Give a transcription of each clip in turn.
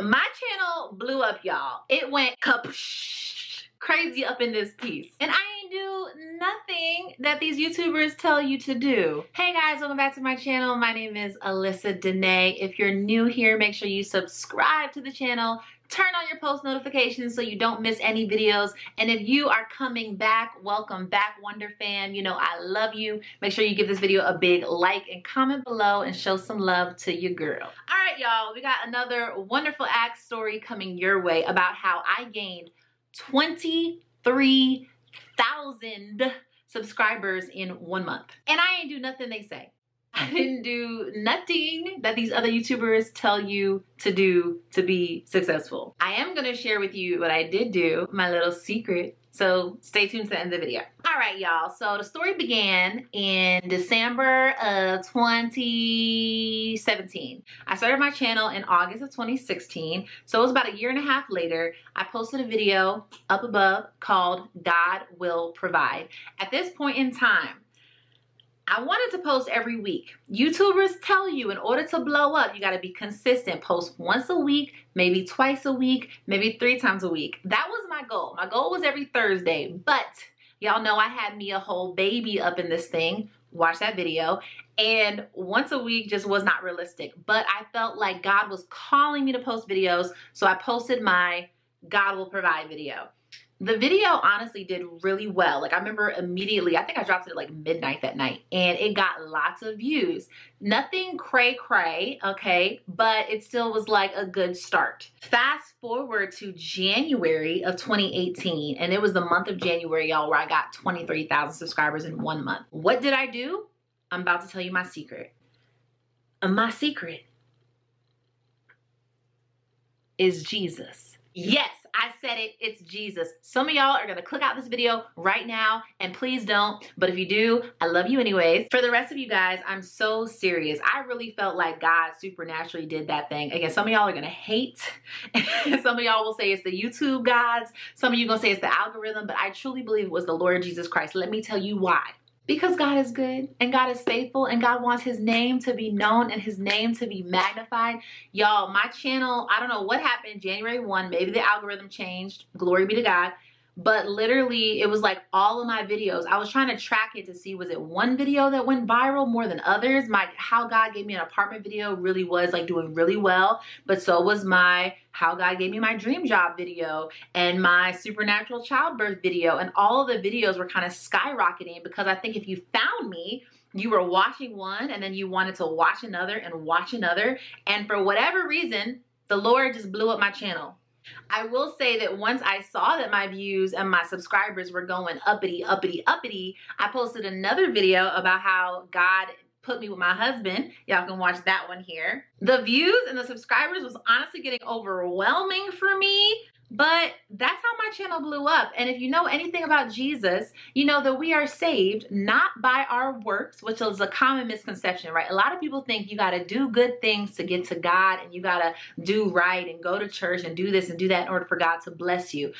My channel blew up, y'all. It went crazy up in this piece. And I ain't do nothing that these YouTubers tell you to do. Hey guys, welcome back to my channel. My name is Alyssa Danae. If you're new here, make sure you subscribe to the channel. Turn on your post notifications so you don't miss any videos. And if you are coming back, welcome back, Wonder Fam. You know I love you. Make sure you give this video a big like and comment below and show some love to your girl. All right, y'all, we got another wonderful act story coming your way about how I gained 23,000 subscribers in 1 month. And I ain't do nothing they say. I didn't do nothing that these other YouTubers tell you to do to be successful. I am gonna share with you what I did do, my little secret. So stay tuned to the end of the video. All right, y'all, so the story began in December of 2017. I started my channel in August of 2016. So it was about a year and a half later. I posted a video up above called God Will Provide. At this point in time, I wanted to post every week. YouTubers tell you in order to blow up, you gotta be consistent. Post once a week, maybe twice a week, maybe 3 times a week. That was my goal. My goal was every Thursday, but y'all know I had me a whole baby up in this thing. Watch that video. And once a week just was not realistic, but I felt like God was calling me to post videos, so I posted my God Will Provide video. The video honestly did really well. Like I remember immediately, I think I dropped it at like midnight that night and it got lots of views. Nothing cray cray, okay, but it still was like a good start. Fast forward to January of 2018, and it was the month of January, y'all, where I got 23,000 subscribers in 1 month. What did I do? I'm about to tell you my secret. My secret is Jesus. Yes. I said it, it's Jesus. Some of y'all are gonna click out this video right now, and please don't, but if you do, I love you anyways. For the rest of you guys, I'm so serious. I really felt like God supernaturally did that thing. Again, some of y'all are gonna hate. Some of y'all will say it's the YouTube gods. Some of you gonna say it's the algorithm, but I truly believe it was the Lord Jesus Christ. Let me tell you why. Because God is good and God is faithful and God wants his name to be known and his name to be magnified. Y'all, my channel, I don't know what happened January 1, maybe the algorithm changed, glory be to God. But literally it was like all of my videos, I was trying to track it to see, was it one video that went viral more than others? My How God Gave Me an Apartment video really was like doing really well, but so was my How God Gave Me My Dream Job video and my Supernatural Childbirth video, and all of the videos were kind of skyrocketing because I think if you found me, you were watching one and then you wanted to watch another and watch another, and for whatever reason, the Lord just blew up my channel. I will say that once I saw that my views and my subscribers were going uppity, uppity, uppity, I posted another video about how God put me with my husband. Y'all can watch that one here. The views and the subscribers was honestly getting overwhelming for me, but that's how my channel blew up. And if you know anything about Jesus, you know that we are saved not by our works, which is a common misconception, right? A lot of people think you got to do good things to get to God, and you got to do right and go to church and do this and do that in order for God to bless you.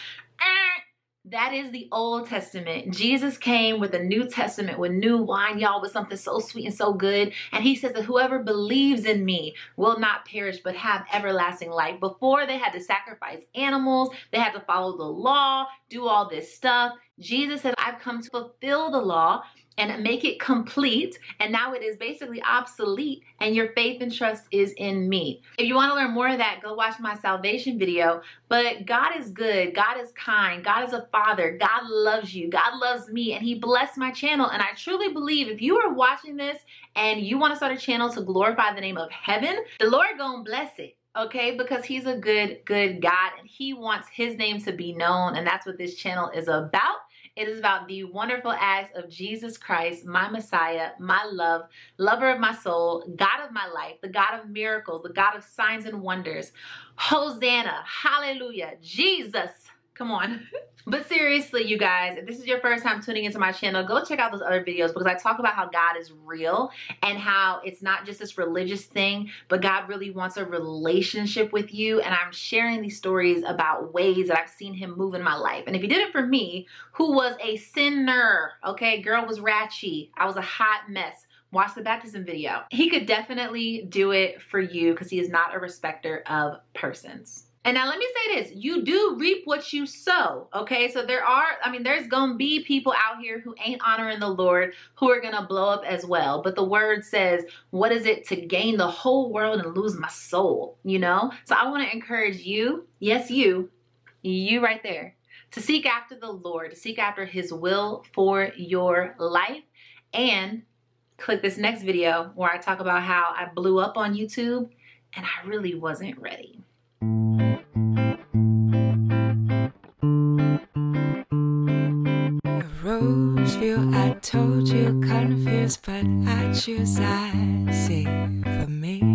That is the Old Testament. Jesus came with the New Testament, with new wine, y'all, with something so sweet and so good. And he says that whoever believes in me will not perish, but have everlasting life. Before, they had to sacrifice animals. They had to follow the law, do all this stuff. Jesus said, I've come to fulfill the law and make it complete. And now it is basically obsolete, and your faith and trust is in me. If you want to learn more of that, go watch my salvation video. But God is good. God is kind. God is a father. God loves you. God loves me. And he blessed my channel. And I truly believe if you are watching this and you want to start a channel to glorify the name of heaven, the Lord gonna bless it. Okay, because he's a good, good God, and he wants his name to be known. And that's what this channel is about. It is about the wonderful acts of Jesus Christ, my Messiah, my love, lover of my soul, God of my life, the God of miracles, the God of signs and wonders. Hosanna, hallelujah, Jesus. Come on. But seriously, you guys, if this is your first time tuning into my channel, go check out those other videos, because I talk about how God is real and how it's not just this religious thing, but God really wants a relationship with you. And I'm sharing these stories about ways that I've seen him move in my life. And if he did it for me, who was a sinner, okay, girl was ratchy, I was a hot mess, watch the baptism video. He could definitely do it for you because he is not a respecter of persons. And now let me say this, you do reap what you sow, okay? So there are, I mean, there's gonna be people out here who ain't honoring the Lord who are gonna blow up as well. But the word says, what is it to gain the whole world and lose my soul, you know? So I wanna encourage you, yes you right there, to seek after the Lord, to seek after his will for your life. And click this next video where I talk about how I blew up on YouTube and I really wasn't ready. Roseville, I told you, confused, but I choose I see for me.